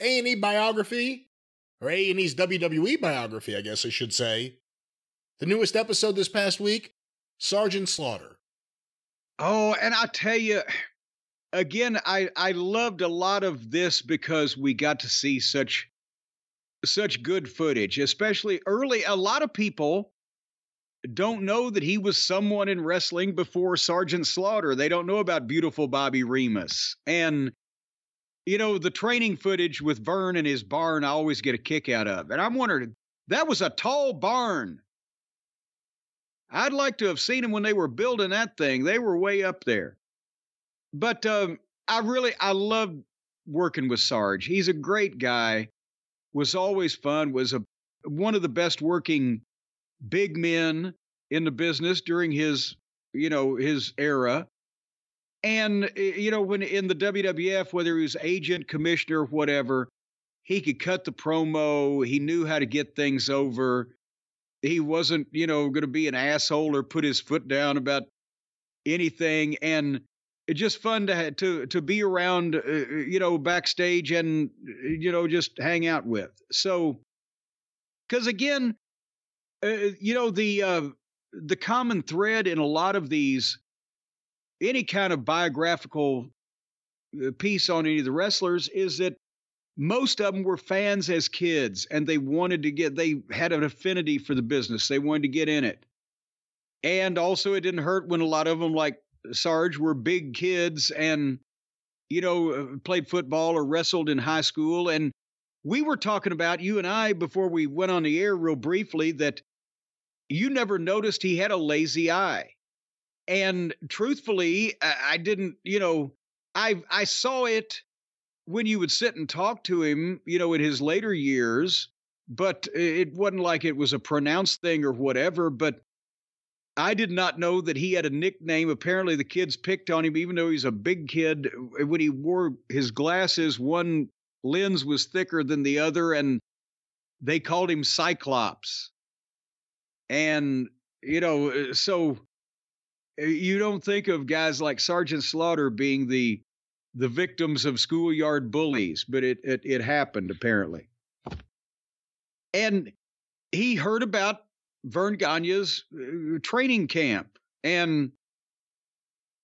A&E biography, or A&E's WWE biography, I guess I should say. The newest episode this past week, Sergeant Slaughter. Oh, and I tell you, again, I loved a lot of this because we got to see such good footage, especially early. A lot of people don't know that he was someone in wrestling before Sergeant Slaughter. They don't know about beautiful Bobby Remus. And, you know, the training footage with Vern and his barn, I always get a kick out of. And I'm wondering, that was a tall barn. I'd like to have seen him when they were building that thing. They were way up there. But I loved working with Sarge. He's a great guy, was always fun, was one of the best working big men in the business during his, you know, his era. And, you know, when in the WWF, whether he was agent, commissioner, whatever, he could cut the promo. He knew how to get things over. He wasn't, you know, going to be an asshole or put his foot down about anything. And it's just fun to be around, you know, backstage and, you know, just hang out with. So, because again, you know, the common thread in a lot of these, any kind of biographical piece on any of the wrestlers, is that most of them were fans as kids, and they had an affinity for the business. They wanted to get in it. And also it didn't hurt when a lot of them, like Sarge, were big kids and, you know, played football or wrestled in high school. And we were talking about, you and I, before we went on the air real briefly, that you never noticed he had a lazy eye. And truthfully, I didn't, you know, I saw it when you would sit and talk to him, you know, in his later years, but it wasn't like it was a pronounced thing or whatever. But I did not know that he had a nickname. Apparently the kids picked on him, even though he's a big kid. When he wore his glasses, one lens was thicker than the other, and they called him Cyclops. And, you know, so you don't think of guys like Sergeant Slaughter being the victims of schoolyard bullies, but it happened apparently. And he heard about Vern Gagne's training camp, and,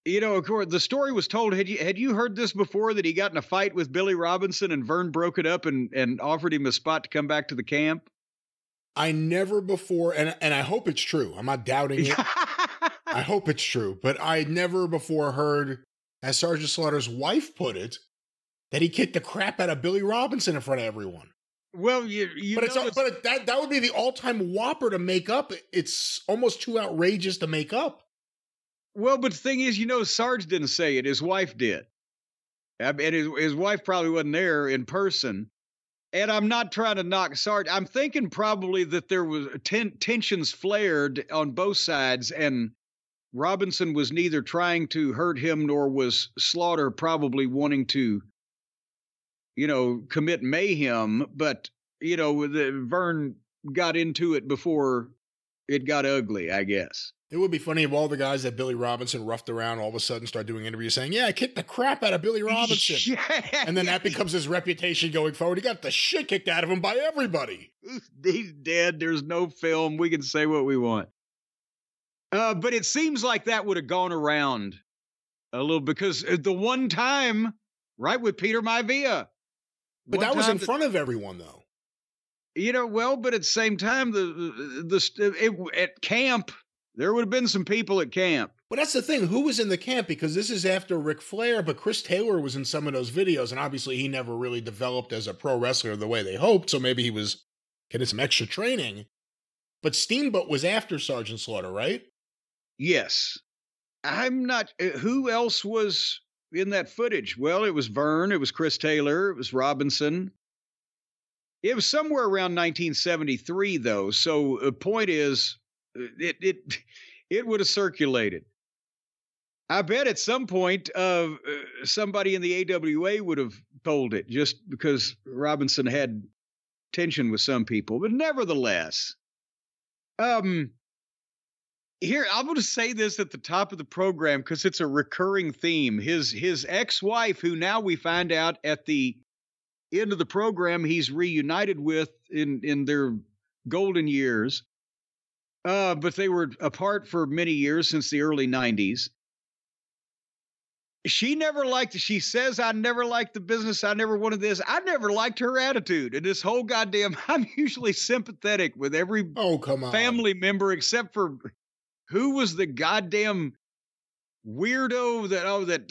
you know, of course the story was told. Had you heard this before, that he got in a fight with Billy Robinson and Vern broke it up and offered him a spot to come back to the camp? I never before, and I hope it's true. I'm not doubting it. I hope it's true, but I never before heard, as Sergeant Slaughter's wife put it, that he kicked the crap out of Billy Robinson in front of everyone. Well, that would be the all-time whopper to make up. It's almost too outrageous to make up. Well, but the thing is, you know, Sarge didn't say it. His wife did. And his wife probably wasn't there in person. And I'm not trying to knock Sarge. I'm thinking probably that there was tensions flared on both sides, and Robinson was neither trying to hurt him nor was Slaughter probably wanting to, you know, commit mayhem. But, you know, Vern got into it before it got ugly, I guess. It would be funny if all the guys that Billy Robinson roughed around all of a sudden start doing interviews saying, yeah, I kicked the crap out of Billy Robinson. Yeah. And then that becomes his reputation going forward. He got the shit kicked out of him by everybody. He's dead. There's no film. We can say what we want. But it seems like that would have gone around a little, because the one time, right, with Peter Maivia. But that was in front of everyone, though. You know, well, but at the same time, at camp, there would have been some people at camp. But that's the thing. Who was in the camp? Because this is after Ric Flair, but Chris Taylor was in some of those videos, and obviously he never really developed as a pro wrestler the way they hoped, so maybe he was getting some extra training. But Steamboat was after Sergeant Slaughter, right? Yes. I'm not... Who else was in that footage? Well, it was Vern, it was Chris Taylor, it was Robinson. It was somewhere around 1973, though, so the point is, it would have circulated. I bet at some point, somebody in the AWA would have told it, just because Robinson had tension with some people. But nevertheless, here, I'm going to say this at the top of the program because it's a recurring theme. His ex-wife, who now we find out at the into the program he's reunited with in their golden years. But they were apart for many years since the early 90s. She never liked it. She says, I never liked the business. I never wanted this. I never liked her attitude. And this whole goddamn, I'm usually sympathetic with every family member except for who was the goddamn weirdo that,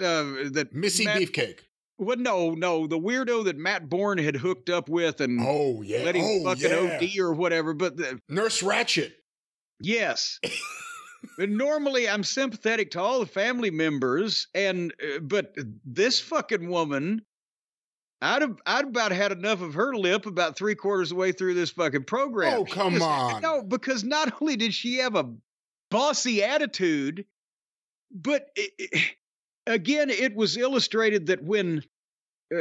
that Missy Beefcake. Well, no, the weirdo that Matt Bourne had hooked up with and let him fucking OD or whatever. But the Nurse Ratchet. Yes. But normally I'm sympathetic to all the family members, and but this fucking woman, I'd about had enough of her lip about 3/4 of the way through this fucking program. Oh, come on. No, because not only did she have a bossy attitude, but again, it was illustrated that when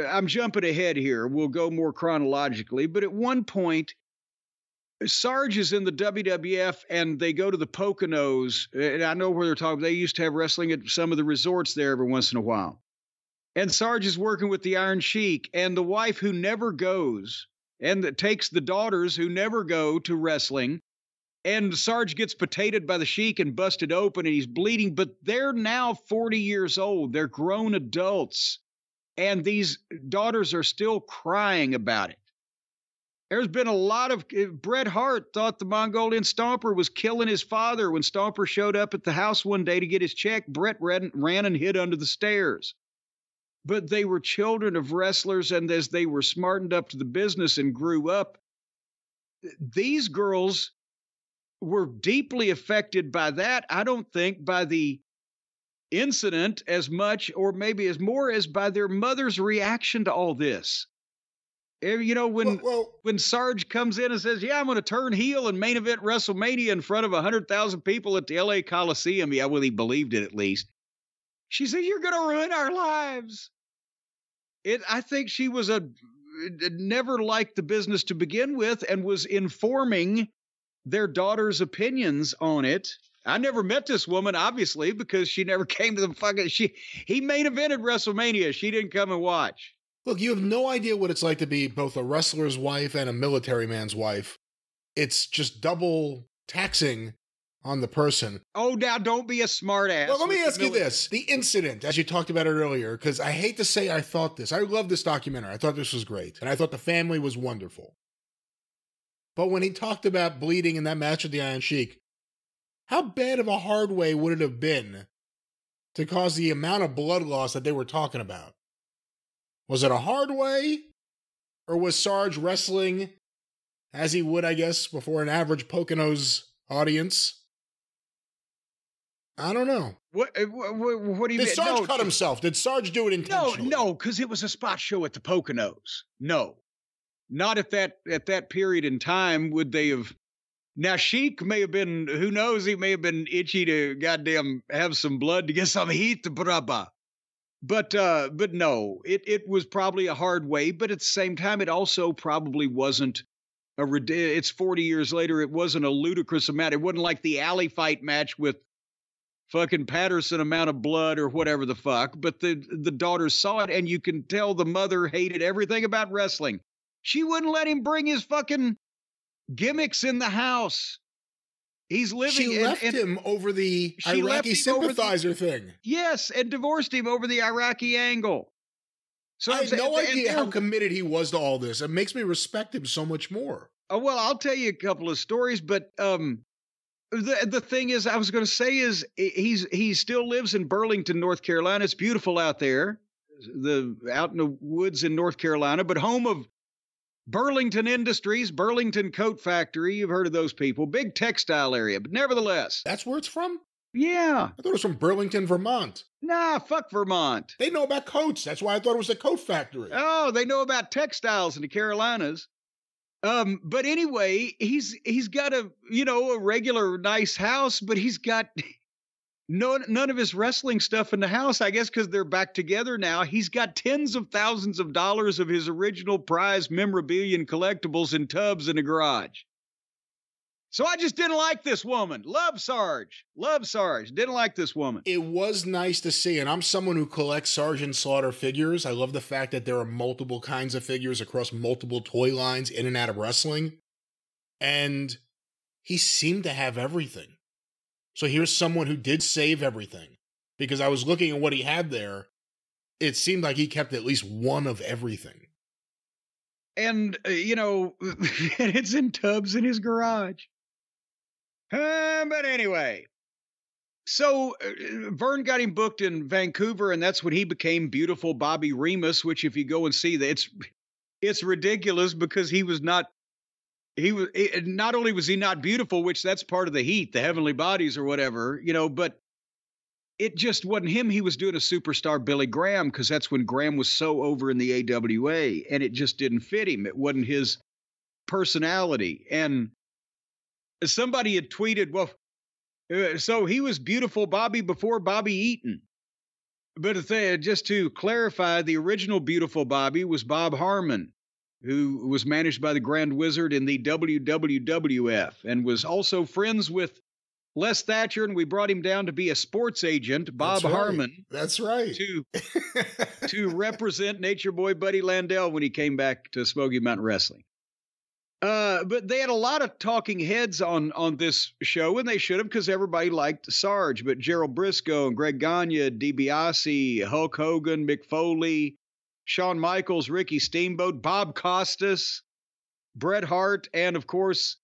I'm jumping ahead here, we'll go more chronologically, but at one point, Sarge is in the WWF and they go to the Poconos. And I know where they're talking. They used to have wrestling at some of the resorts there every once in a while. And Sarge is working with the Iron Sheik and the wife who never goes and that takes the daughters who never go to wrestling. And Sarge gets potatoed by the Sheik and busted open and he's bleeding. But they're now 40 years old. They're grown adults. And these daughters are still crying about it. There's been a lot of... Bret Hart thought the Mongolian Stomper was killing his father. When Stomper showed up at the house one day to get his check, Bret ran and hid under the stairs. But they were children of wrestlers, and as they were smartened up to the business and grew up, these girls were deeply affected by that. I don't think by the incident as much, or maybe as more as by their mother's reaction to all this. You know, when Sarge comes in and says, yeah, I'm going to turn heel and main event WrestleMania in front of 100,000 people at the LA Coliseum. Yeah, well, he believed it at least. She said, you're going to ruin our lives. I think she was never liked the business to begin with and was informing their daughter's opinions on it. I never met this woman, obviously, because she never came to the fucking... He main evented WrestleMania. She didn't come and watch. Look, you have no idea what it's like to be both a wrestler's wife and a military man's wife. It's just double taxing on the person. Oh, now don't be a smartass. Well, let me ask you this. The incident, as you talked about it earlier, because I hate to say I thought this. I love this documentary. I thought this was great. And I thought the family was wonderful. But when he talked about bleeding in that match with the Iron Sheik, how bad of a hard way would it have been to cause the amount of blood loss that they were talking about? Was it a hard way, or was Sarge wrestling as he would, I guess, before an average Poconos audience? I don't know. What do you mean? Did Sarge cut himself? Did Sarge do it intentionally? No, because it was a spot show at the Poconos. No. Not at that period in time would they have... Now, Sheik may have been, who knows, he may have been itchy to goddamn have some blood to get some heat to braba. But no, it was probably a hard way, but at the same time, it also probably wasn't it's 40 years later. It wasn't a ludicrous amount. It wasn't like the alley fight match with fucking Patterson amount of blood or whatever the fuck, but the daughter saw it and you can tell the mother hated everything about wrestling. She wouldn't let him bring his fucking gimmicks in the house. He's living. She left him over the Iraqi sympathizer thing. Yes, and divorced him over the Iraqi angle. So I have no idea how committed he was to all this. It makes me respect him so much more. Oh, well, I'll tell you a couple of stories, but the thing is, I was going to say is he still lives in Burlington, North Carolina. It's beautiful out there, out in the woods in North Carolina, but home of Burlington Industries, Burlington Coat Factory. You've heard of those people. Big textile area, but nevertheless. That's where it's from? Yeah. I thought it was from Burlington, Vermont. Nah, fuck Vermont. They know about coats. That's why I thought it was the coat factory. Oh, they know about textiles in the Carolinas. But anyway, he's got a regular nice house, but he's got none of his wrestling stuff in the house, I guess, because they're back together now. He's got tens of thousands of dollars of his original prize memorabilia and collectibles in tubs in the garage. So I just didn't like this woman. Love Sarge. Love Sarge. Didn't like this woman. It was nice to see. And I'm someone who collects Sergeant Slaughter figures. I love the fact that there are multiple kinds of figures across multiple toy lines in and out of wrestling. And he seemed to have everything. So here's someone who did save everything. Because I was looking at what he had there. It seemed like he kept at least one of everything. And, you know, and it's in tubs in his garage. But anyway, so Vern got him booked in Vancouver, and that's when he became Beautiful Bobby Remus, which if you go and see that, it's ridiculous because not only was he not beautiful, which that's part of the heat, the heavenly bodies or whatever, you know, but it just wasn't him. He was doing a superstar Billy Graham because that's when Graham was so over in the AWA, and it just didn't fit him. It wasn't his personality. And somebody had tweeted, well, so he was Beautiful Bobby before Bobby Eaton. But just to clarify, the original Beautiful Bobby was Bob Harmon, who was managed by the Grand Wizard in the WWWF and was also friends with Les Thatcher, and we brought him down to be a sports agent, Bob Harmon. That's right. To represent Nature Boy Buddy Landell when he came back to Smoky Mountain Wrestling. But they had a lot of talking heads on this show, and they should have because everybody liked Sarge. But Gerald Briscoe and Greg Gagne, DiBiase, Hulk Hogan, Mick Foley, Shawn Michaels, Ricky Steamboat, Bob Costas, Bret Hart, and of course,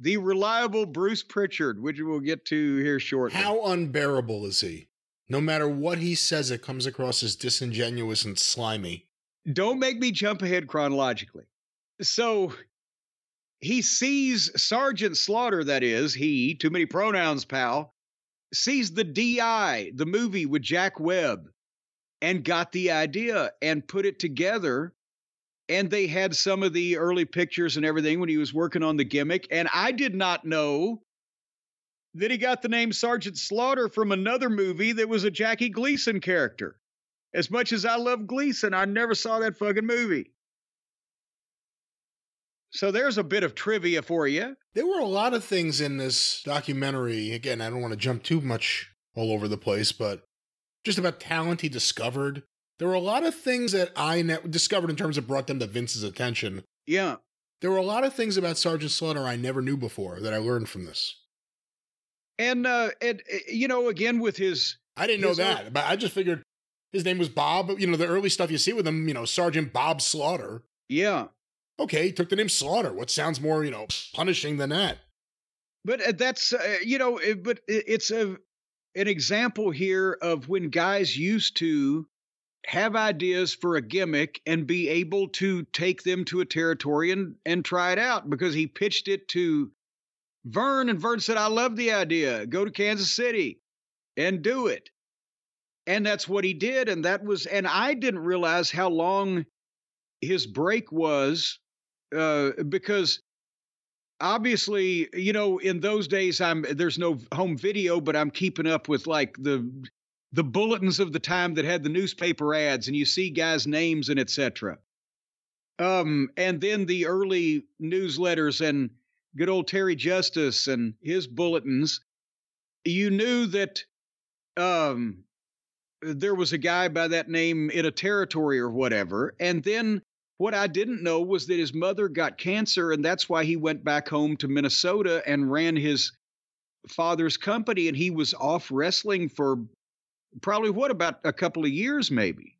the reliable Bruce Pritchard, which we'll get to here shortly. How unbearable is he? No matter what he says, it comes across as disingenuous and slimy. Don't make me jump ahead chronologically. So he sees Sergeant Slaughter, that is, he, too many pronouns, pal, sees the DI, the movie with Jack Webb, and got the idea and put it together. And they had some of the early pictures and everything when he was working on the gimmick. And I did not know that he got the name Sergeant Slaughter from another movie that was a Jackie Gleason character. As much as I love Gleason, I never saw that fucking movie. So there's a bit of trivia for you. There were a lot of things in this documentary. Again, I don't want to jump too much all over the place, but just about talent he discovered. There were a lot of things that I discovered in terms of brought them to Vince's attention. Yeah. There were a lot of things about Sergeant Slaughter I never knew before that I learned from this. And, you know, again, with his... I didn't know that, but I just figured his name was Bob. You know, the early stuff you see with him, you know, Sergeant Bob Slaughter. Yeah. Okay, he took the name Slaughter. What sounds more, you know, punishing than that? But that's, you know, but it's an example here of when guys used to have ideas for a gimmick and be able to take them to a territory and try it out, because he pitched it to Vern, and Vern said, I love the idea. Go to Kansas City and do it. And that's what he did. And that was, and I didn't realize how long his break was, because obviously, you know, in those days, there's no home video, but I'm keeping up with like the bulletins of the time that had the newspaper ads, and you see guys' names and etc. And then the early newsletters and good old Terry Justice and his bulletins, you knew that there was a guy by that name in a territory or whatever. And then what I didn't know was that his mother got cancer, and that's why he went back home to Minnesota and ran his father's company, and he was off wrestling for probably what, about a couple of years, maybe?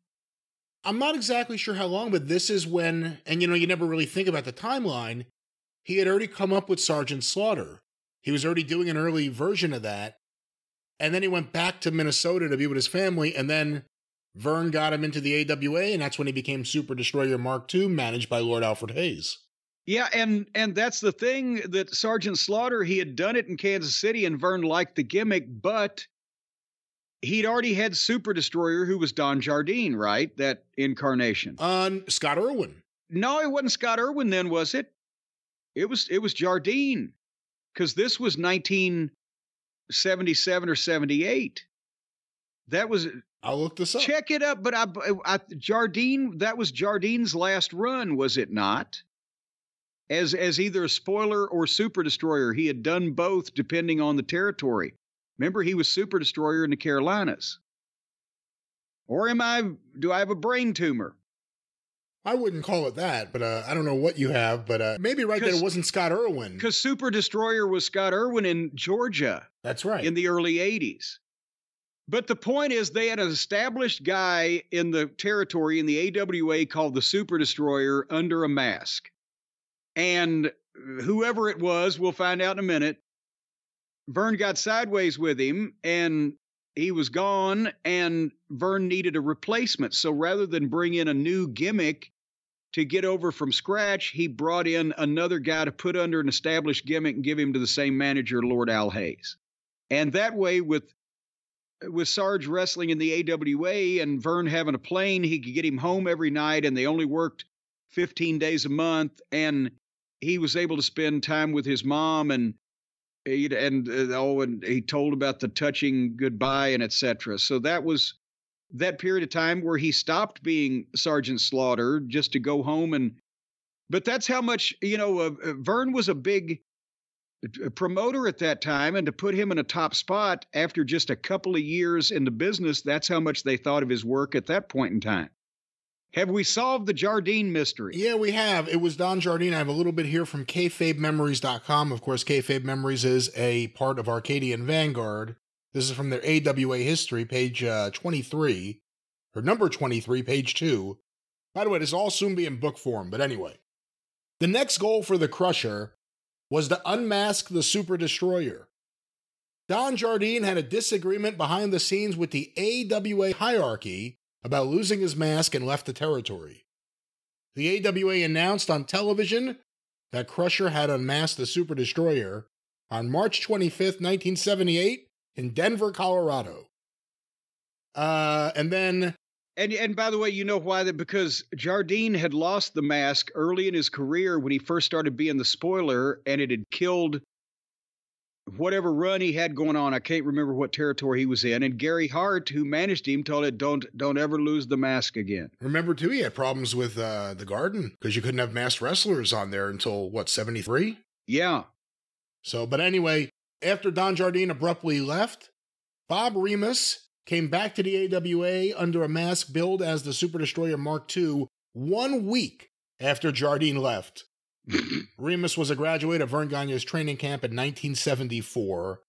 I'm not exactly sure how long, but this is when, and you know, you never really think about the timeline, he had already come up with Sergeant Slaughter. He was already doing an early version of that. And then he went back to Minnesota to be with his family, and then Vern got him into the AWA, and that's when he became Super Destroyer Mark II, managed by Lord Alfred Hayes. Yeah, and that's the thing, that Sergeant Slaughter, he had done it in Kansas City, and Vern liked the gimmick, but he'd already had Super Destroyer, who was Don Jardine, right? That incarnation. Scott Irwin. No, it wasn't Scott Irwin then, was it? It was Jardine, because this was 1977 or 78. That was... I'll look this up. Check it up, but Jardine, that was Jardine's last run, was it not? as either a spoiler or Super Destroyer. He had done both depending on the territory. Remember, he was Super Destroyer in the Carolinas. Or do I have a brain tumor? I wouldn't call it that, but I don't know what you have, but maybe right there it wasn't Scott Irwin. Because Super Destroyer was Scott Irwin in Georgia. That's right. In the early 80s. But the point is they had an established guy in the territory in the AWA called the Super Destroyer under a mask. And whoever it was, we'll find out in a minute, Vern got sideways with him, and he was gone, and Vern needed a replacement. So rather than bring in a new gimmick to get over from scratch, he brought in another guy to put under an established gimmick and give him to the same manager, Lord Al Hayes. And that way, with Sarge wrestling in the AWA and Vern having a plane, he could get him home every night, and they only worked 15 days a month, and he was able to spend time with his mom, and he told about the touching goodbye and etc. So that was that period of time where he stopped being Sergeant Slaughter just to go home. But that's how much, Vern was a big promoter at that time, and to put him in a top spot after just a couple of years in the business, that's how much they thought of his work at that point in time. Have we solved the Jardine mystery? Yeah, we have. It was Don Jardine. I have a little bit here from kayfabememories.com. Of course, Kayfabe Memories is a part of Arcadian Vanguard. This is from their AWA history, page 23, or number 23, page 2. By the way, this will all soon be in book form, but anyway. The next goal for the Crusher was to unmask the Super Destroyer. Don Jardine had a disagreement behind the scenes with the AWA hierarchy about losing his mask and left the territory. The AWA announced on television that Crusher had unmasked the Super Destroyer on March 25th, 1978 in Denver, Colorado. And by the way, you know why? That because Jardine had lost the mask early in his career when he first started being the spoiler, and it had killed whatever run he had going on. I can't remember what territory he was in. And Gary Hart, who managed him, told him, don't ever lose the mask again. Remember, too, he had problems with the Garden because you couldn't have masked wrestlers on there until, 73? Yeah. So, but anyway, after Don Jardine abruptly left, Bob Remus came back to the AWA under a mask billed as the Super Destroyer Mark II 1 week after Jardine left. Remus was a graduate of Vern Gagne's training camp in 1974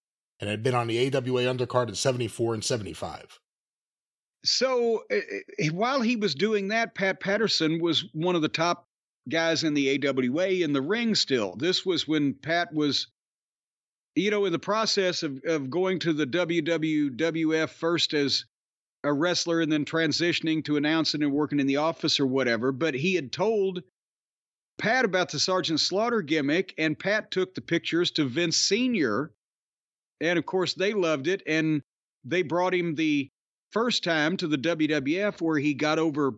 and had been on the AWA undercard in 74 and 75. So while he was doing that, Pat Patterson was one of the top guys in the AWA in the ring still. This was when Pat was, in the process of going to the WWF first as a wrestler and then transitioning to announcing and working in the office or whatever. But he had told Pat about the Sergeant Slaughter gimmick, and Pat took the pictures to Vince Sr., and of course they loved it, and they brought him the first time to the WWF, where he got over,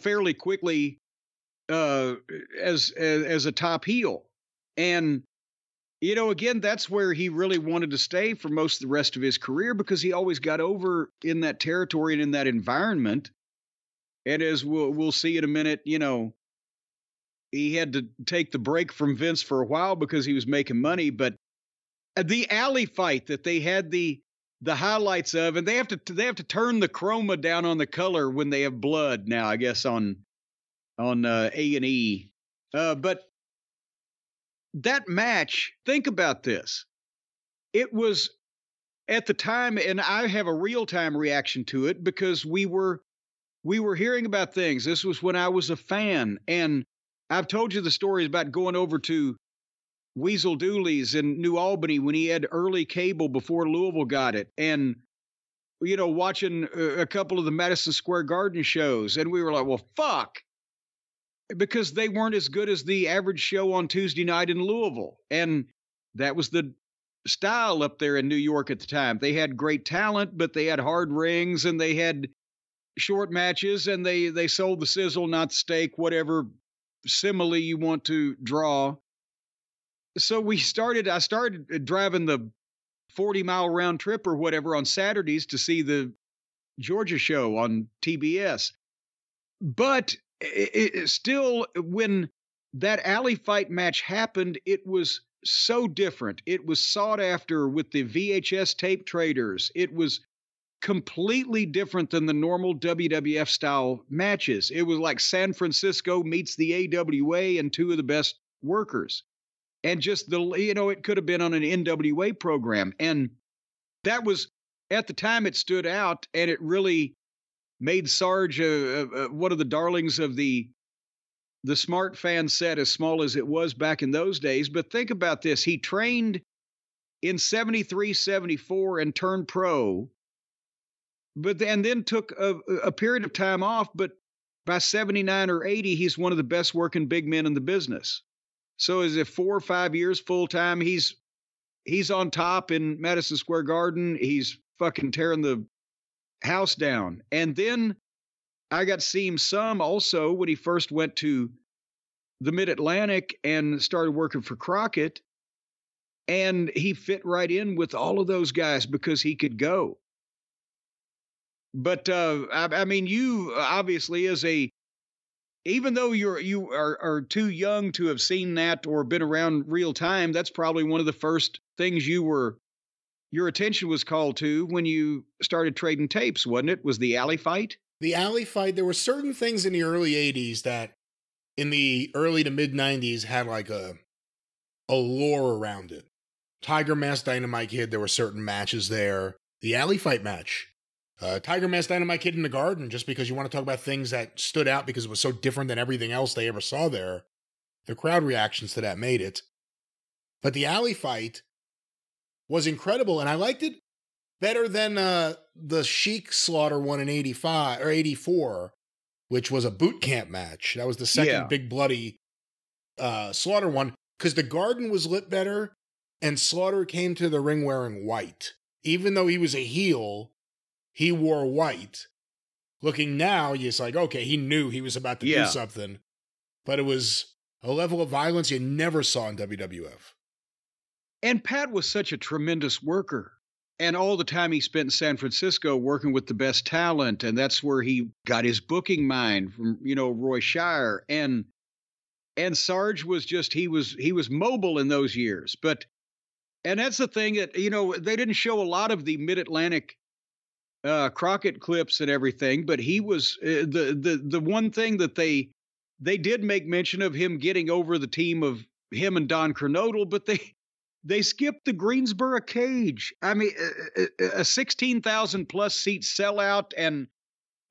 fairly quickly as a top heel. And, again, that's where he really wanted to stay for most of the rest of his career, because he always got over in that territory and in that environment. And as we'll see in a minute, he had to take the break from Vince for a while because he was making money. But the alley fight that they had the highlights of, and they have to turn the chroma down on the color when they have blood now, I guess, on A&E. But that match, think about this. It was at the time, and I have a real time reaction to it because we were hearing about things. This was when I was a fan, and I've told you the stories about going over to Weasel Dooley's in New Albany when he had early cable before Louisville got it, and, watching a couple of the Madison Square Garden shows. And we were like, well, fuck, because they weren't as good as the average show on Tuesday night in Louisville. And that was the style up there in New York at the time. They had great talent, but they had hard rings and they had short matches, and they sold the sizzle, not the steak, whatever simile you want to draw. So I started driving the 40-mile round trip or whatever on Saturdays to see the Georgia show on TBS. But still, when that alley fight match happened, it was so different. It was sought after with the VHS tape traders. It was completely different than the normal WWF style matches. It was like San Francisco meets the AWA and two of the best workers. And just the, you know, it could have been on an NWA program. And that was, at the time, it stood out, and it really made Sarge one of the darlings of the smart fan set, as small as it was back in those days. But think about this. He trained in 73, 74 and turned pro, and then took a period of time off. But by 79 or 80, he's one of the best working big men in the business. So is it 4 or 5 years full time? He's on top in Madison Square Garden. He's fucking tearing the house down. And then I got to see him some also when he first went to the Mid-Atlantic and started working for Crockett. And he fit right in with all of those guys because he could go. But I mean, you obviously, as a, even though you are too young to have seen that or been around real time, that's probably one of the first things your attention was called to when you started trading tapes, wasn't it? Was the alley fight? The alley fight. There were certain things in the early 80s that in the early to mid 90s had like a lore around it. Tiger Mask Dynamite Kid, there were certain matches there. The alley fight match. Tiger Mask Dynamite Kid in the Garden, just because you want to talk about things that stood out because it was so different than everything else they ever saw there. The crowd reactions to that made it. But the alley fight was incredible, and I liked it better than the Sheik Slaughter one in 85 or 84, which was a boot camp match. That was the second big bloody Slaughter one, because the Garden was lit better, and Slaughter came to the ring wearing white. Even though he was a heel, he wore white. Looking now, it's like, okay, he knew he was about to do something. But it was a level of violence you never saw in WWF. And Pat was such a tremendous worker. And all the time he spent in San Francisco working with the best talent. And that's where he got his booking mind from, you know, Roy Shire. And Sarge was just, he was mobile in those years. And that's the thing that, you know, they didn't show a lot of the Mid-Atlantic Crockett clips and everything, but he was the one thing that they did make mention of him getting over the team of him and Don Kernodle, but they skipped the Greensboro cage. I mean, a 16,000 plus seat sellout and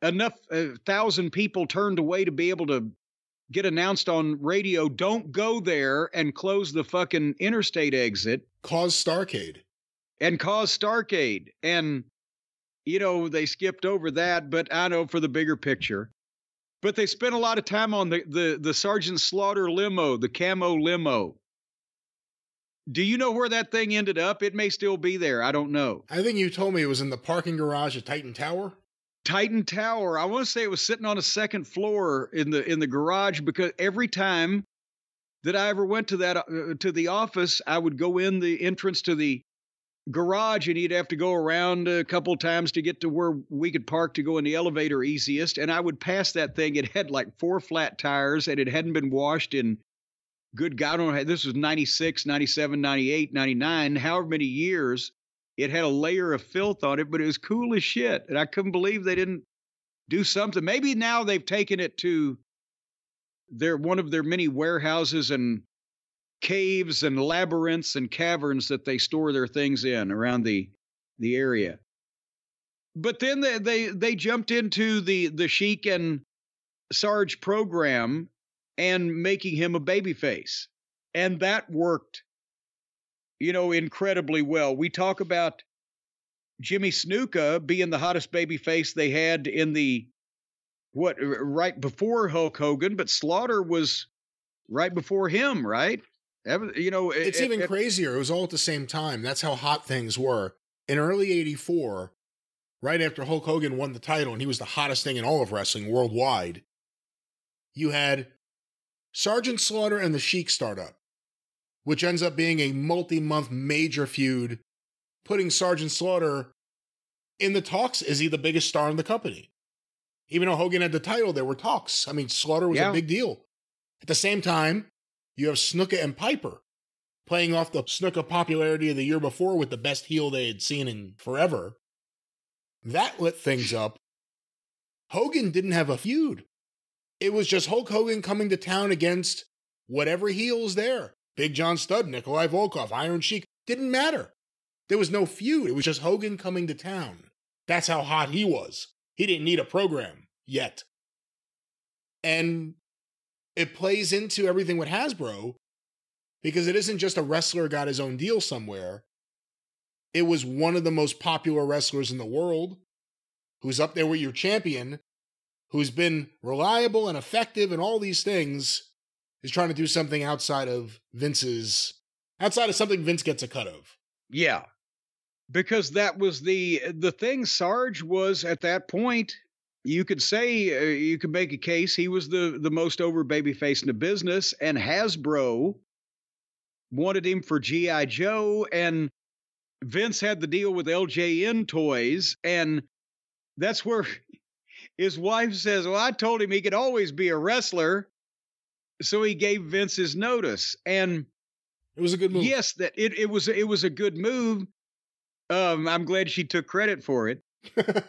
enough 1,000 people turned away to be able to get announced on radio, don't go there, and close the fucking interstate exit. Cause Starcade. And you know, they skipped over that, but I know for the bigger picture. But they spent a lot of time on the Sergeant Slaughter limo, the camo limo. Do you know where that thing ended up? It may still be there. I don't know. I think you told me it was in the parking garage at Titan Tower. Titan Tower. I want to say it was sitting on a second floor in the garage, because every time that I ever went to that to the office, I would go in the entrance to the garage, and he'd have to go around a couple times to get to where we could park to go in the elevator easiest. And I would pass that thing. It had like 4 flat tires, and it hadn't been washed in, good God, I don't know, this was 96, 97, 98, 99, however many years. It had a layer of filth on it, but it was cool as shit. And I couldn't believe they didn't do something. Maybe now they've taken it to one of their many warehouses and caves and labyrinths and caverns that they store their things in around the area. But then they jumped into the Sheik and Sarge program and making him a babyface. And that worked, you know, incredibly well. We talk about Jimmy Snuka being the hottest babyface they had in right before Hulk Hogan, but Slaughter was right before him, right? You know, it's even crazier. It was all at the same time. That's how hot things were. In early 84, right after Hulk Hogan won the title, and he was the hottest thing in all of wrestling worldwide, you had Sergeant Slaughter and the Sheik start up, which ends up being a multi-month major feud, putting Sergeant Slaughter in the talks. Is he the biggest star in the company? Even though Hogan had the title, there were talks. I mean, Slaughter was a big deal. At the same time, you have Snuka and Piper playing off the Snuka popularity of the year before with the best heel they had seen in forever. That lit things up. Hogan didn't have a feud. It was just Hulk Hogan coming to town against whatever heel's there. Big John Studd, Nikolai Volkoff, Iron Sheik. Didn't matter. There was no feud. It was just Hogan coming to town. That's how hot he was. He didn't need a program yet. And it plays into everything with Hasbro, because it isn't just a wrestler got his own deal somewhere. It was one of the most popular wrestlers in the world, who's up there with your champion, who's been reliable and effective and all these things, is trying to do something outside of something Vince gets a cut of. Yeah, because that was the thing. Sarge was, at that point, you could say, you could make a case, he was the most over babyface in the business, and Hasbro wanted him for G.I. Joe, and Vince had the deal with LJN Toys, and that's where his wife says, well, I told him he could always be a wrestler, so he gave Vince his notice, and it was a good move. Yes, that it was a good move. I'm glad she took credit for it.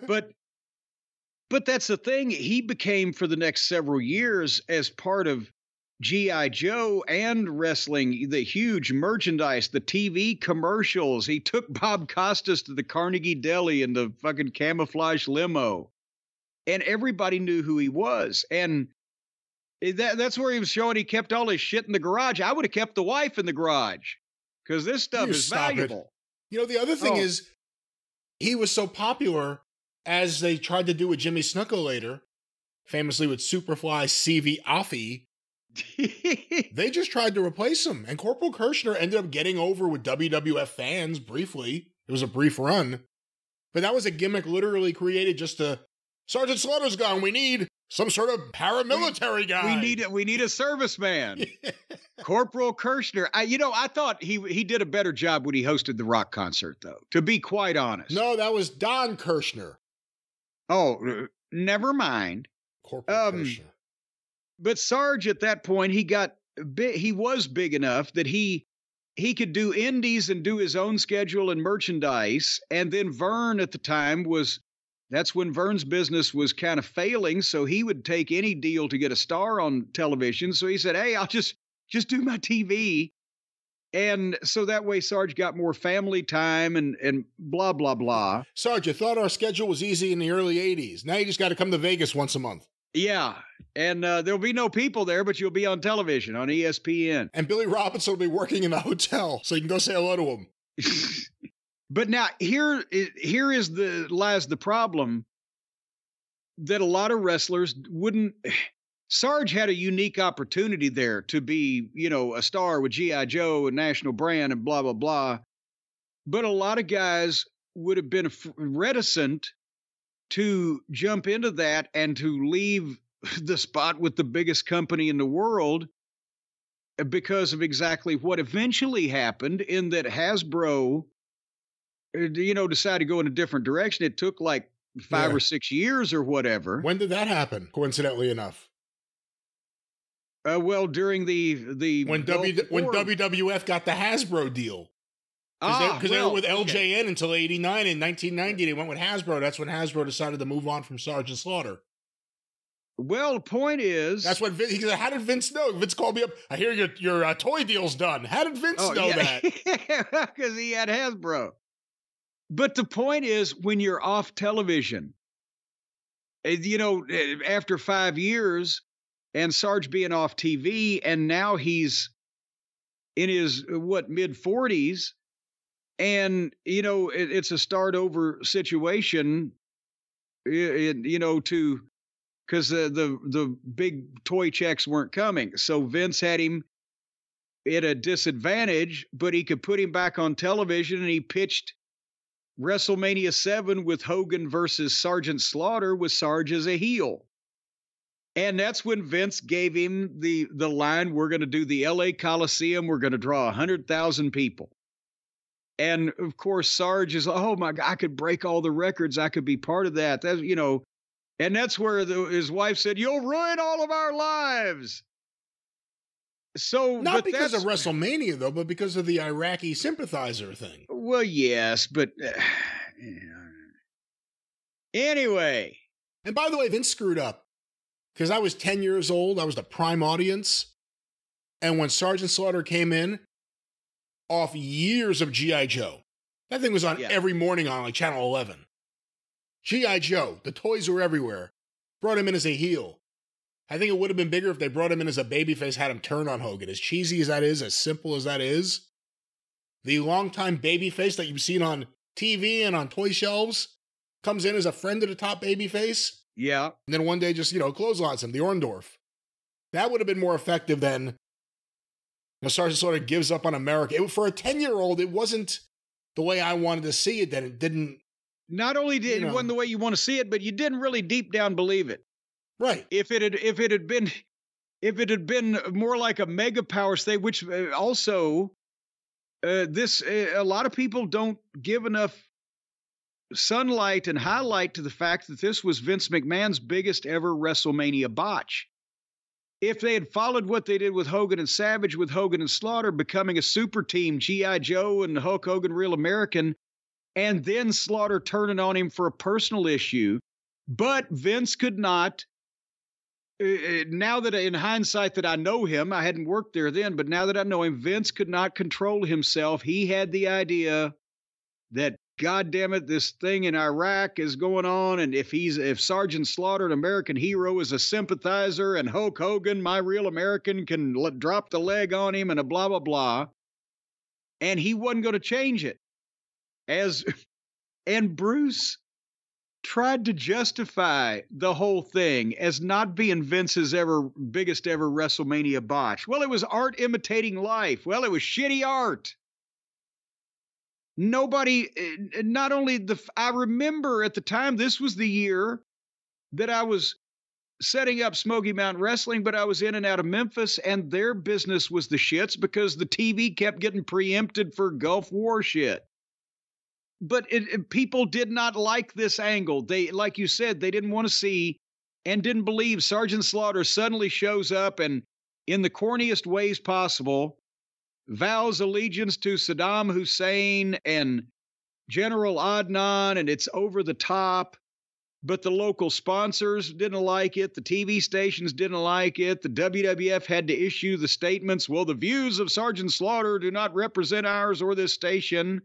But that's the thing. He became, for the next several years, as part of G.I. Joe and wrestling, the huge merchandise, the TV commercials. He took Bob Costas to the Carnegie Deli in the fucking camouflage limo. And everybody knew who he was. And that's where he was showing he kept all his shit in the garage. I would have kept the wife in the garage, because this stuff is valuable. It. You know, the other thing is, he was so popular, as they tried to do with Jimmy Snuka later, famously with Superfly CV Afi, they just tried to replace him. And Corporal Kirshner ended up getting over with WWF fans briefly. It was a brief run. But that was a gimmick literally created just to, Sergeant Slaughter's gone, we need some sort of paramilitary guy. We need a serviceman. Corporal Kirshner. I thought he did a better job when he hosted the rock concert, though, to be quite honest. No, that was Don Kirshner. Oh, never mind. Corporal Kirshner. But Sarge, at that point, he was big enough that he could do indies and do his own schedule and merchandise. And then Vern, at the time, that's when Vern's business was kind of failing, so he would take any deal to get a star on television. So he said, hey, I'll just do my TV. And so that way Sarge got more family time and blah, blah, blah. Sarge, you thought our schedule was easy in the early 80s. Now you just got to come to Vegas once a month. Yeah, and there'll be no people there, but you'll be on television, on ESPN. And Billy Robinson will be working in the hotel, so you can go say hello to him. But now here is lies the problem that a lot of wrestlers wouldn't. Sarge had a unique opportunity there to be, a star with G.I. Joe and national brand and blah, blah, blah. But a lot of guys would have been reticent to jump into that and to leave the spot with the biggest company in the world because of exactly what eventually happened, in that Hasbro, decided to go in a different direction. It took like five or 6 years or whatever. When did that happen, coincidentally enough? Well, during the when WWF got the Hasbro deal. Because they were with LJN until 89. In 1990, they went with Hasbro. That's when Hasbro decided to move on from Sergeant Slaughter. Well, the point is, that's what Vince, how did Vince know? Vince called me up. I hear your toy deal's done. How did Vince know that? Because he had Hasbro. But the point is, when you're off television, after 5 years, and Sarge being off TV, and now he's in his, mid-40s, and, it's a start-over situation, because the big toy checks weren't coming. So Vince had him at a disadvantage, but he could put him back on television, and he pitched WrestleMania 7 with Hogan versus Sergeant Slaughter, with Sarge as a heel. And that's when Vince gave him the line, we're going to do the LA Coliseum, we're going to draw 100,000 people. And of course, Sarge is, oh my God, I could break all the records, I could be part of that. That's, and that's where his wife said, you'll ruin all of our lives. So not because of WrestleMania though, but because of the Iraqi sympathizer thing. Well, yes, but anyway. And by the way, Vince screwed up because I was 10 years old. I was the prime audience. And when Sergeant Slaughter came in off years of G.I. Joe, that thing was on every morning on like Channel 11. G.I. Joe, the toys were everywhere, brought him in as a heel. I think it would have been bigger if they brought him in as a babyface, had him turn on Hogan. As cheesy as that is, as simple as that is, the longtime babyface that you've seen on TV and on toy shelves comes in as a friend of the top babyface. Yeah. And then one day just, you know, clotheslines him, the Orndorff. That would have been more effective than, you know, Sergeant Slaughter gives up on America. It, for a 10-year-old, it wasn't the way I wanted to see it, that it didn't. Not only did it wasn't the way you want to see it, but you didn't really deep down believe it. Right. If it had been more like a mega power state, which also a lot of people don't give enough sunlight and highlight to the fact that this was Vince McMahon's biggest ever WrestleMania botch. If they had followed what they did with Hogan and Savage, with Hogan and Slaughter becoming a super team, G.I. Joe and Hulk Hogan, Real American, and then Slaughter turning on him for a personal issue. But Vince could not, now that in hindsight that I know him, I hadn't worked there then, but now that I know him, Vince could not control himself. He had the idea that, God damn it, this thing in Iraq is going on. And if Sergeant Slaughter, an American hero, is a sympathizer, and Hulk Hogan, my real American, can drop the leg on him and a blah, blah, blah. And he wasn't going to change it. And Bruce tried to justify the whole thing as not being Vince's biggest ever WrestleMania botch. Well, it was art imitating life. Well, it was shitty art. I remember at the time, this was the year that I was setting up Smoky Mountain Wrestling, but I was in and out of Memphis, and their business was the shits because the TV kept getting preempted for Gulf War shit. But people did not like this angle. They, like you said, they didn't want to see and didn't believe Sergeant Slaughter suddenly shows up and, in the corniest ways possible, vows allegiance to Saddam Hussein and General Adnan, and it's over the top. But the local sponsors didn't like it. The TV stations didn't like it. The WWF had to issue the statements, well, the views of Sergeant Slaughter do not represent ours or this station.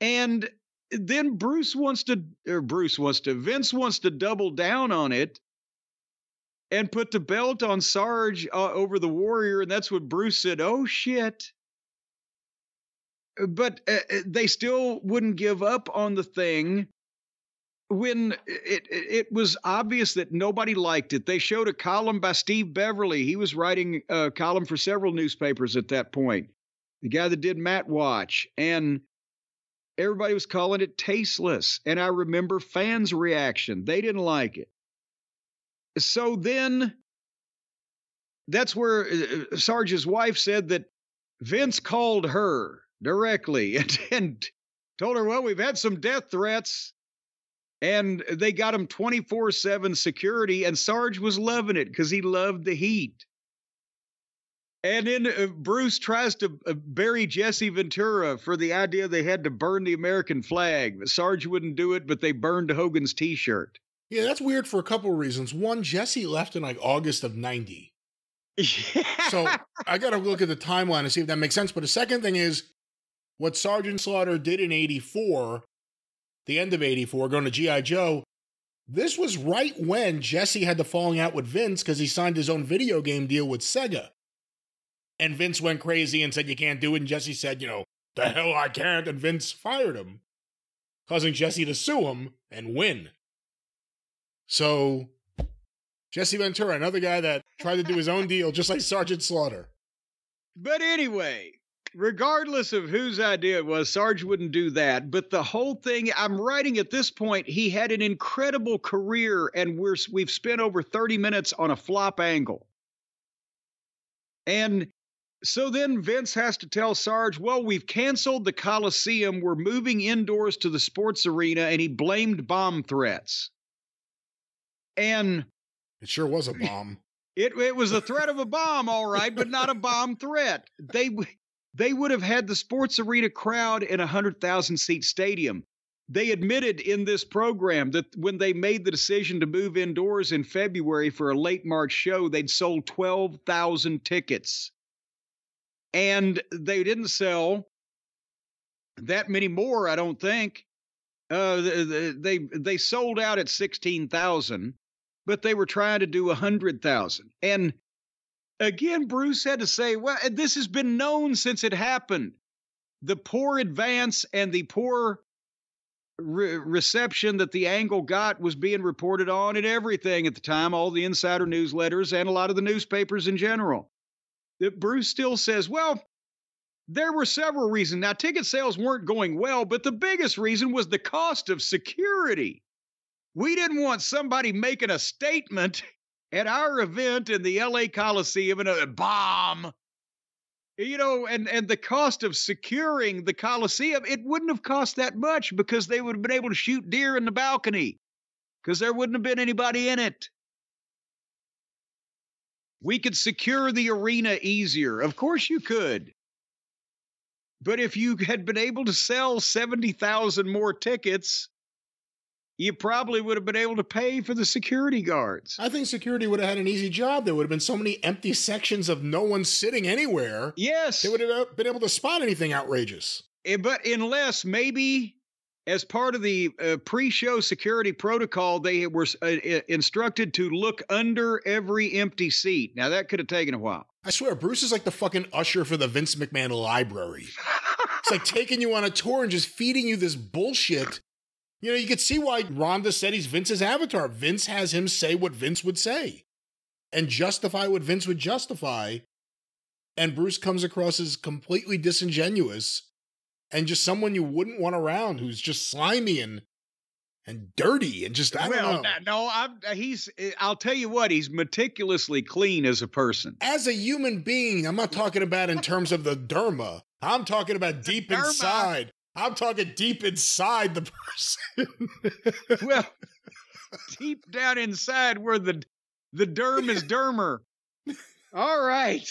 And then Vince wants to double down on it and put the belt on Sarge over the Warrior. And that's what Bruce said, oh, shit. But they still wouldn't give up on the thing when it was obvious that nobody liked it. They showed a column by Steve Beverly. He was writing a column for several newspapers at that point, the guy that did Matt Watch. And everybody was calling it tasteless. And I remember fans' reaction. They didn't like it. So then that's where Sarge's wife said that Vince called her directly and told her, well, we've had some death threats. And they got him 24/7 security. And Sarge was loving it because he loved the heat. And then Bruce tries to bury Jesse Ventura for the idea they had to burn the American flag. Sarge wouldn't do it, but they burned Hogan's T-shirt. Yeah, that's weird for a couple of reasons. One, Jesse left in like August of 90. So I got to look at the timeline and see if that makes sense. But the second thing is what Sergeant Slaughter did in 84, the end of 84, going to G.I. Joe, this was right when Jesse had the falling out with Vince because he signed his own video game deal with Sega. And Vince went crazy and said, you can't do it. And Jesse said, you know, the hell I can't. And Vince fired him, causing Jesse to sue him and win. So Jesse Ventura, another guy that tried to do his own deal, just like Sergeant Slaughter. But anyway, regardless of whose idea it was, Sarge wouldn't do that. But the whole thing, I'm writing at this point, he had an incredible career, and we've spent over 30 minutes on a flop angle. And so then Vince has to tell Sarge, well, we've canceled the Coliseum. We're moving indoors to the sports arena. And he blamed bomb threats. And it sure was a bomb. It was a threat of a bomb, all right, but not a bomb threat. They would have had the sports arena crowd in a 100,000-seat stadium. They admitted in this program that when they made the decision to move indoors in February for a late March show, they'd sold 12,000 tickets. And they didn't sell that many more, I don't think. They sold out at 16,000, but they were trying to do 100,000. And again, Bruce had to say, well, this has been known since it happened. The poor advance and the poor reception that the angle got was being reported on in everything at the time, all the insider newsletters and a lot of the newspapers in general. Bruce still says, well, there were several reasons. Now, ticket sales weren't going well, but the biggest reason was the cost of security. We didn't want somebody making a statement at our event in the LA Coliseum and a bomb, you know, and the cost of securing the Coliseum, it wouldn't have cost that much because they would have been able to shoot deer in the balcony because there wouldn't have been anybody in it. We could secure the arena easier. Of course you could. But if you had been able to sell 70,000 more tickets, you probably would have been able to pay for the security guards. I think security would have had an easy job. There would have been so many empty sections of no one sitting anywhere. Yes. They would have been able to spot anything outrageous. But unless maybe as part of the pre-show security protocol, they were instructed to look under every empty seat. Now, that could have taken a while. I swear, Bruce is like the fucking usher for the Vince McMahon library. It's like taking you on a tour and just feeding you this bullshit. You know, you could see why Rhonda said he's Vince's avatar. Vince has him say what Vince would say and justify what Vince would justify. And Bruce comes across as completely disingenuous and just someone you wouldn't want around who's just slimy and dirty and just, I don't know. No, I'll tell you what, he's meticulously clean as a person. As a human being, I'm not talking about in terms of the derma. I'm talking about deep inside. I'm talking deep inside the person. Well, deep down inside where the derm is dermer. All right.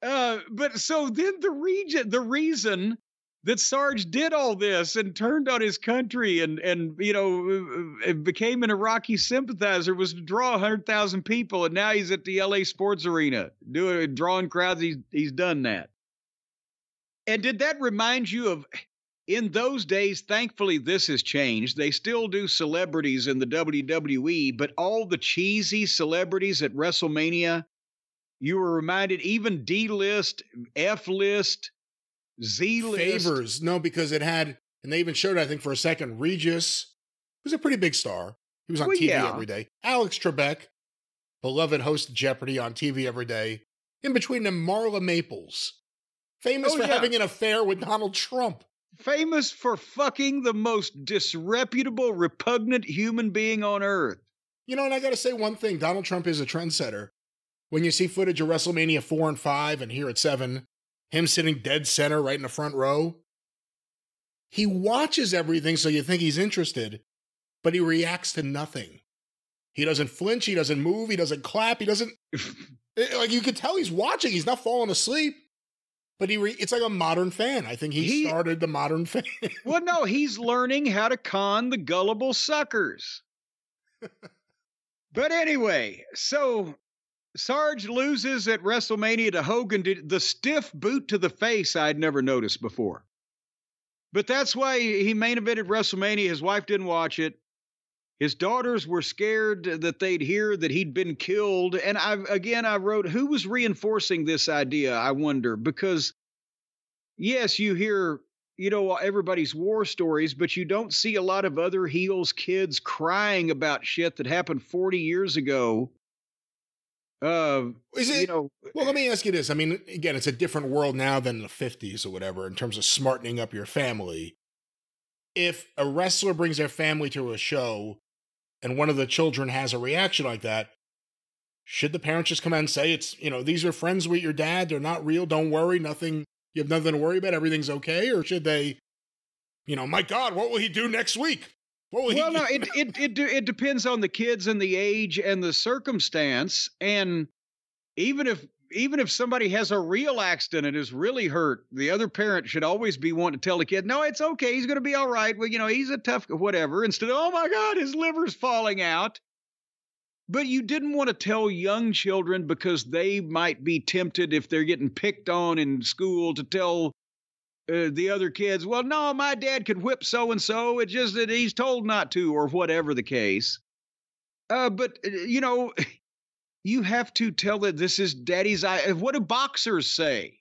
But so then the reason that Sarge did all this and turned on his country and you know, became an Iraqi sympathizer was to draw 100,000 people, and now he's at the LA Sports Arena drawing crowds. He's done that. And did that remind you of, in those days, thankfully this has changed. They still do celebrities in the WWE, but all the cheesy celebrities at WrestleMania, you were reminded, even D-list, F-list, Z-list. Favors, no, because it had, and they even showed, I think, for a second, Regis, who's a pretty big star. He was on TV every day. Alex Trebek, beloved host of Jeopardy on TV every day. In between them, Marla Maples, famous for having an affair with Donald Trump. Famous for fucking the most disreputable, repugnant human being on earth. You know, and I got to say one thing. Donald Trump is a trendsetter. When you see footage of WrestleMania 4 and 5 and here at 7, him sitting dead center right in the front row. He watches everything, so you think he's interested, but he reacts to nothing. He doesn't flinch. He doesn't move. He doesn't clap. He doesn't... like, you could tell he's watching. He's not falling asleep. But it's like a modern fan. I think he started the modern fan. Well, no, he's learning how to con the gullible suckers. But anyway, so... Sarge loses at WrestleMania to Hogan, the stiff boot to the face I'd never noticed before. But that's why he main evented WrestleMania. His wife didn't watch it. His daughters were scared that they'd hear that he'd been killed. And I wrote, who was reinforcing this idea, I wonder? Because, yes, you hear, you know, everybody's war stories, but you don't see a lot of other heels kids crying about shit that happened 40 years ago. Well, let me ask you this. I mean, again, it's a different world now than the 50s or whatever in terms of smartening up your family. If a wrestler brings their family to a show and one of the children has a reaction like that, should the parents just come out and say, it's, you know, these are friends with your dad, they're not real, don't worry, nothing, you have nothing to worry about, everything's okay? Or should they, you know, my God, what will he do next week? Well, no, it depends on the kids and the age and the circumstance. And even if somebody has a real accident and is really hurt, the other parent should always be wanting to tell the kid, no, it's okay. He's going to be all right. Well, you know, he's a tough, whatever. Instead of, oh my God, his liver's falling out. But you didn't want to tell young children because they might be tempted if they're getting picked on in school to tell the other kids, well, no, my dad could whip so-and-so. It's just that he's told not to, or whatever the case. But you know, you have to tell that this is daddy's eye. What do boxers say?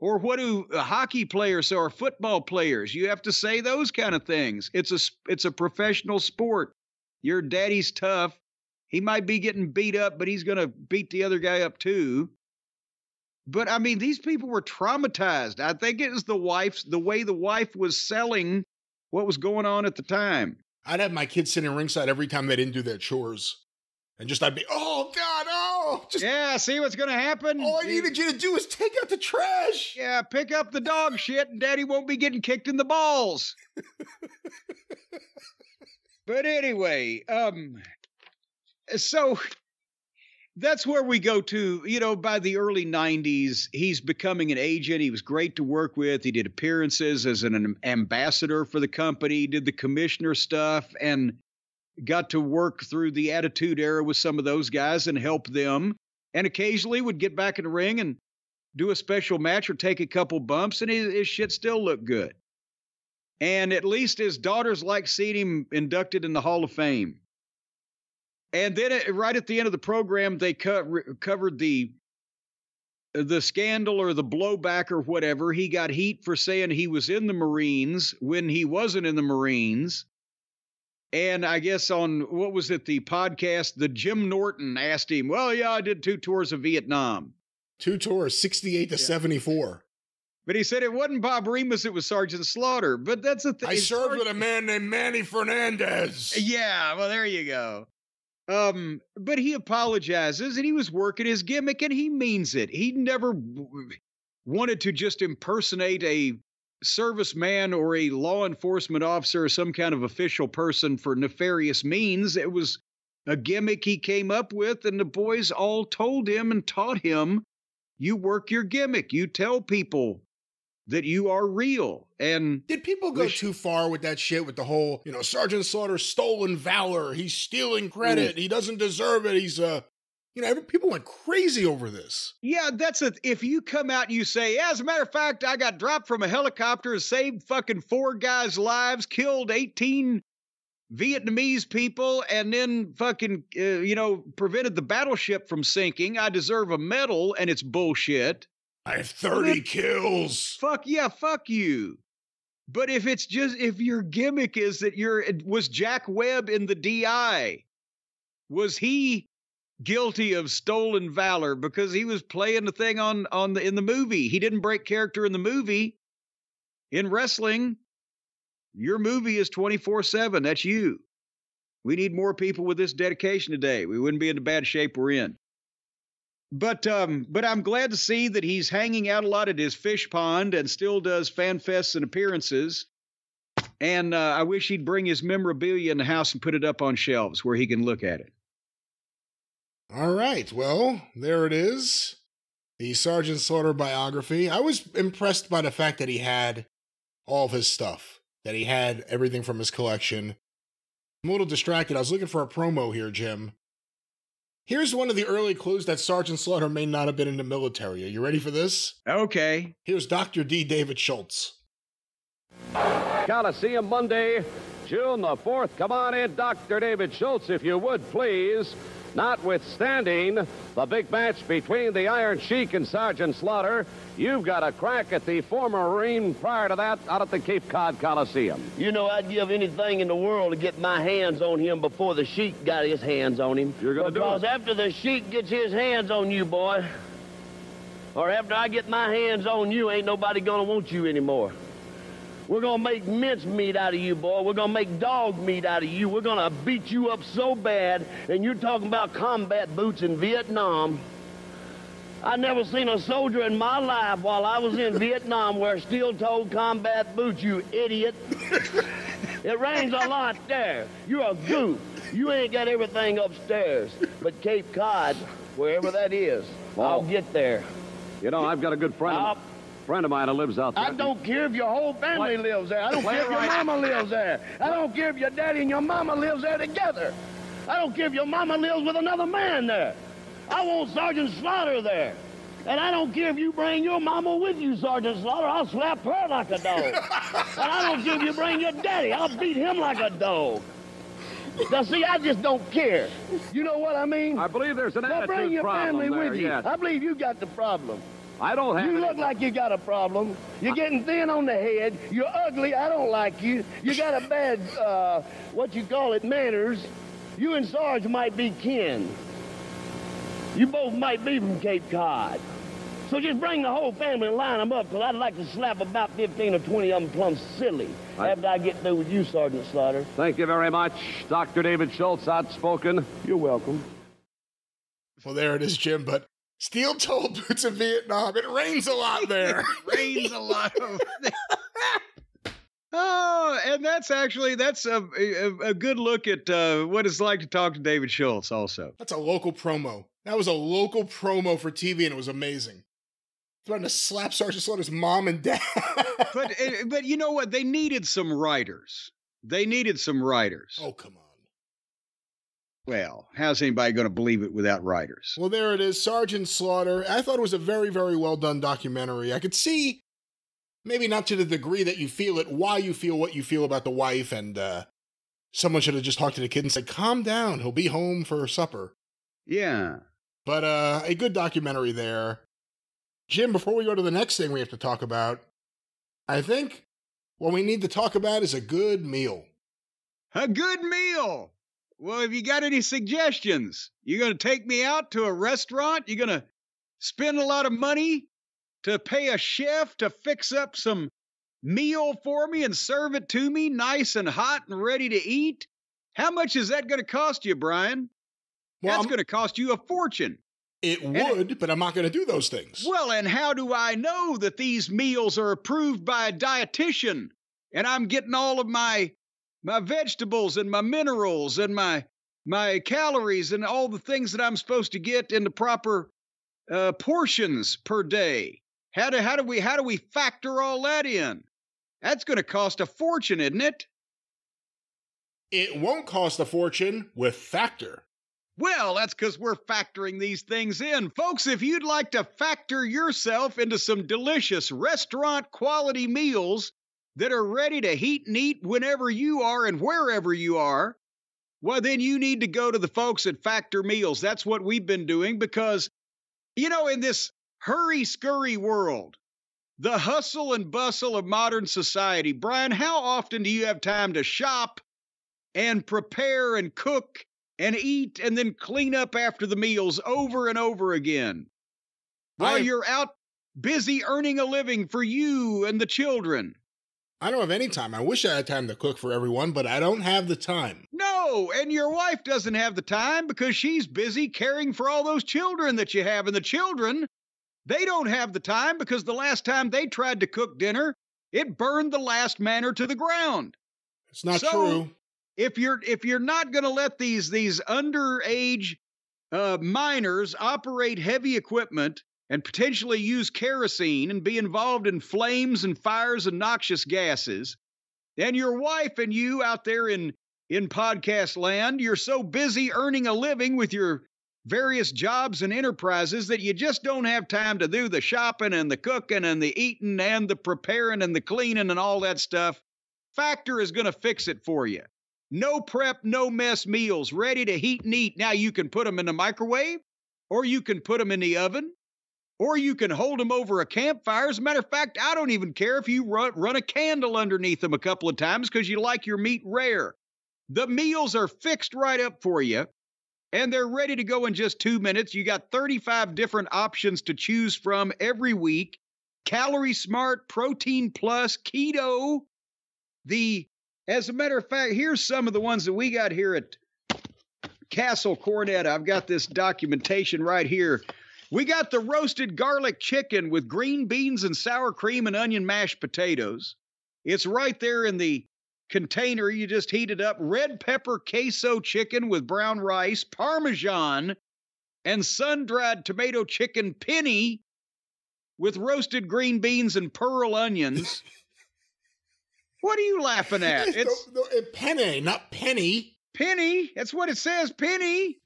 Or what do hockey players say, or football players? You have to say those kind of things. It's a professional sport. Your daddy's tough. He might be getting beat up, but he's going to beat the other guy up too. But I mean, these people were traumatized. I think it was the way the wife was selling what was going on at the time. I'd have my kids sitting ringside every time they didn't do their chores. And just, I'd be, oh God, oh. Just, yeah, see what's going to happen? All I needed you to do is take out the trash. Yeah, pick up the dog shit and daddy won't be getting kicked in the balls. But anyway, so that's where we go to, you know, by the early 90s, he's becoming an agent. He was great to work with. He did appearances as an ambassador for the company, did the commissioner stuff, and got to work through the Attitude Era with some of those guys and help them. And occasionally would get back in the ring and do a special match or take a couple bumps, and his shit still looked good. And at least his daughters liked seeing him inducted in the Hall of Fame. And then right at the end of the program, they covered the scandal or the blowback or whatever. He got heat for saying he was in the Marines when he wasn't in the Marines. And I guess on, what was it, the podcast, the Jim Norton asked him, well, yeah, I did 2 tours of Vietnam. 2 tours, 68 to 74. But he said it wasn't Bob Remus, it was Sergeant Slaughter. But that's the thing. I served with a man named Manny Fernandez. Yeah, well, there you go. But he apologizes and he was working his gimmick and he means it. He never wanted to just impersonate a serviceman or a law enforcement officer or some kind of official person for nefarious means. It was a gimmick he came up with, and the boys all told him and taught him, you work your gimmick. You tell people that you are real. And did people go too far with that shit, with the whole, you know, Sergeant Slaughter's stolen valor, he's stealing credit, he doesn't deserve it, he's, you know, people went crazy over this. Yeah, that's it. If you come out and you say, yeah, as a matter of fact, I got dropped from a helicopter, saved fucking 4 guys' lives, killed 18 Vietnamese people, and then fucking, you know, prevented the battleship from sinking, I deserve a medal, and it's bullshit. I have 30 kills. Fuck yeah, fuck you. But if it's just, if your gimmick is that was Jack Webb in the DI, was he guilty of stolen valor because he was playing the thing in the movie? He didn't break character in the movie. In wrestling, your movie is 24/7. That's you. We need more people with this dedication today. We wouldn't be in the bad shape we're in. But I'm glad to see that he's hanging out a lot at his fish pond and still does fan fests and appearances. And I wish he'd bring his memorabilia in the house and put it up on shelves where he can look at it. All right. Well, there it is. The Sergeant Slaughter biography. I was impressed by the fact that he had all of his stuff, that he had everything from his collection. I'm a little distracted. I was looking for a promo here, Jim. Here's one of the early clues that Sergeant Slaughter may not have been in the military. Are you ready for this? Okay. Here's Dr. D. David Schultz. Coliseum Monday, June the 4th. Come on in, Dr. David Schultz, if you would, please. Notwithstanding the big match between the Iron Sheik and Sergeant Slaughter, you've got a crack at the former Marine prior to that out at the Cape Cod Coliseum. You know, I'd give anything in the world to get my hands on him before the Sheik got his hands on him. You're going to do it. Because after the Sheik gets his hands on you, boy, or after I get my hands on you, ain't nobody going to want you anymore. We're going to make mincemeat out of you, boy. We're going to make dog meat out of you. We're going to beat you up so bad. And you're talking about combat boots in Vietnam. I never seen a soldier in my life while I was in Vietnam wear steel-toed combat boots, you idiot. It rains a lot there. You're a goof. You ain't got everything upstairs. But Cape Cod, wherever that is. Well, I'll get there. You know, I've got a good friend of mine who lives out there. I don't care if your whole family lives there. I don't care if your mama lives there. I don't care if your daddy and your mama lives there together. I don't care if your mama lives with another man there. I want Sergeant Slaughter there. And I don't care if you bring your mama with you, Sergeant Slaughter. I'll slap her like a dog. And I don't care if you bring your daddy. I'll beat him like a dog. Now, see, I just don't care. You know what I mean? I believe there's an attitude problem. Now, bring your family with you. Yes. I believe you got the problem. I don't have You look like you got a problem. You're getting thin on the head. You're ugly. I don't like you. You got a bad, what you call it, manners. You and Sarge might be kin. You both might be from Cape Cod. So just bring the whole family and line them up, because I'd like to slap about 15 or 20 of them plumb silly after I get through with you, Sergeant Slaughter. Thank you very much, Dr. David Schultz, outspoken. You're welcome. Well, there it is, Jim, but steel-toed boots in Vietnam. It rains a lot there. It rains a lot over there. Oh, and that's actually, that's a good look at what it's like to talk to David Schultz also. That's a local promo. That was a local promo for TV, and it was amazing. Threatened to slap Sergeant Slaughter's mom and dad. But you know what? They needed some writers. They needed some writers. Oh, come on. Well, how's anybody going to believe it without writers? Well, there it is. Sergeant Slaughter. I thought it was a very, very well-done documentary. I could see, maybe not to the degree that you feel it, why you feel what you feel about the wife, and someone should have just talked to the kid and said, calm down, he'll be home for supper. Yeah. But a good documentary there. Jim, before we go to the next thing we have to talk about, I think what we need to talk about is a good meal. A good meal! Well, have you got any suggestions? You're going to take me out to a restaurant? You're going to spend a lot of money to pay a chef to fix up some meal for me and serve it to me nice and hot and ready to eat? How much is that going to cost you, Brian? Well, that's going to cost you a fortune. It would, but I'm not going to do those things. Well, and how do I know that these meals are approved by a dietitian and I'm getting all of my vegetables and my minerals and my calories and all the things that I'm supposed to get in the proper portions per day? How do we factor all that in? That's going to cost a fortune, isn't it? It won't cost a fortune with Factor. Well, that's because we're factoring these things in. Folks, if you'd like to factor yourself into some delicious restaurant-quality meals that are ready to heat and eat whenever you are and wherever you are, well, then you need to go to the folks at Factor Meals. That's what we've been doing because, you know, in this hurry-scurry world, the hustle and bustle of modern society, Brian, how often do you have time to shop and prepare and cook and eat, and then clean up after the meals over and over again? While you're out busy earning a living for you and the children. I don't have any time. I wish I had time to cook for everyone, but I don't have the time. No, and your wife doesn't have the time because she's busy caring for all those children that you have. And the children, they don't have the time because the last time they tried to cook dinner, it burned the last manner to the ground. It's not true. If you're not going to let these underage minors operate heavy equipment and potentially use kerosene and be involved in flames and fires and noxious gases, then your wife and you out there in podcast land, you're so busy earning a living with your various jobs and enterprises that you just don't have time to do the shopping and the cooking and the eating and the preparing and the cleaning and all that stuff. Factor is going to fix it for you. No prep, no mess meals, ready to heat and eat. Now you can put them in the microwave, or you can put them in the oven, or you can hold them over a campfire. As a matter of fact, I don't even care if you run a candle underneath them a couple of times because you like your meat rare. The meals are fixed right up for you, and they're ready to go in just 2 minutes. You got 35 different options to choose from every week. Calorie Smart, Protein Plus, Keto, As a matter of fact, here's some of the ones that we got here at Castle Cornetta. I've got this documentation right here. We got the roasted garlic chicken with green beans and sour cream and onion mashed potatoes. It's right there in the container. You just heat it up. Red pepper queso chicken with brown rice, Parmesan and sun-dried tomato chicken penny with roasted green beans and pearl onions. What are you laughing at? It's no, penne, not penny. Penny. That's what it says, penny.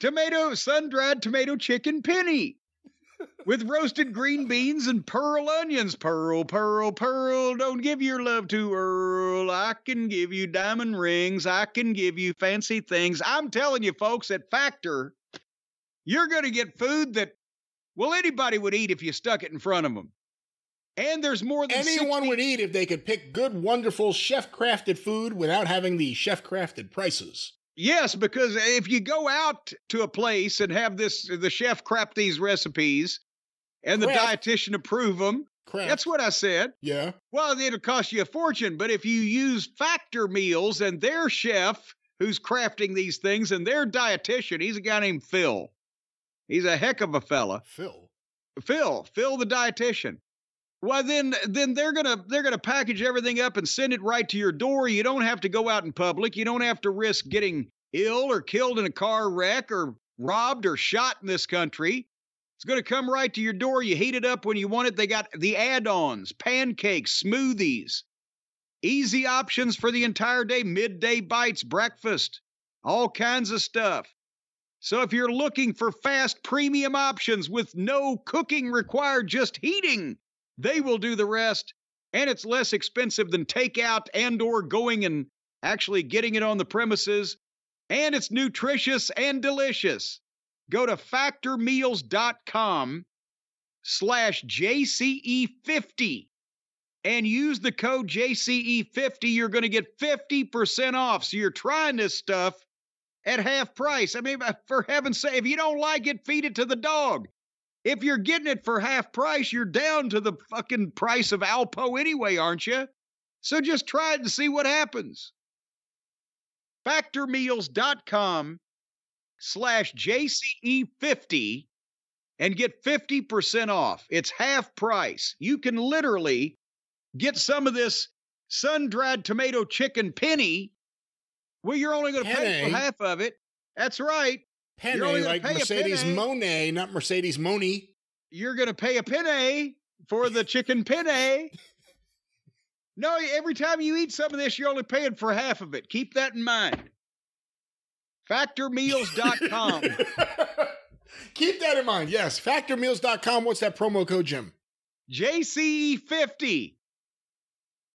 Tomato, sun-dried tomato chicken penny with roasted green beans and pearl onions. Pearl, pearl, pearl, don't give your love to Earl. I can give you diamond rings. I can give you fancy things. I'm telling you, folks, at Factor, you're going to get food that, well, anybody would eat if you stuck it in front of them. And there's more than anyone would eat if they could pick good, wonderful, chef-crafted food without having the chef-crafted prices. Yes, because if you go out to a place and have this, the chef crap these recipes, and the dietitian approve them, that's what I said. Yeah. Well, it'll cost you a fortune, but if you use Factor Meals and their chef who's crafting these things and their dietitian, he's a guy named Phil. He's a heck of a fella. Phil the dietitian. Well, then they're gonna package everything up and send it right to your door. You don't have to go out in public. You don't have to risk getting ill or killed in a car wreck or robbed or shot in this country. It's gonna come right to your door. You heat it up when you want it. They got the add-ons, pancakes, smoothies, easy options for the entire day, midday bites, breakfast, all kinds of stuff. So if you're looking for fast premium options with no cooking required, just heating, they will do the rest, and it's less expensive than takeout and or going and actually getting it on the premises, and it's nutritious and delicious. Go to factormeals.com/JCE50 and use the code JCE50. You're going to get 50% off, so you're trying this stuff at half price. I mean, for heaven's sake, if you don't like it, feed it to the dog. If you're getting it for half price, you're down to the fucking price of Alpo anyway, aren't you? So just try it and see what happens. Factormeals.com/JCE50 and get 50% off. It's half price. You can literally get some of this sun-dried tomato chicken penny. Well, you're only going to pay for half of it. That's right. Penny, like Mercedes Monet, not Mercedes Money. You're going to pay a penny for the chicken penny. No, every time you eat some of this, you're only paying for half of it. Keep that in mind. Factormeals.com. Keep that in mind, yes. Factormeals.com. What's that promo code, Jim? JCE50.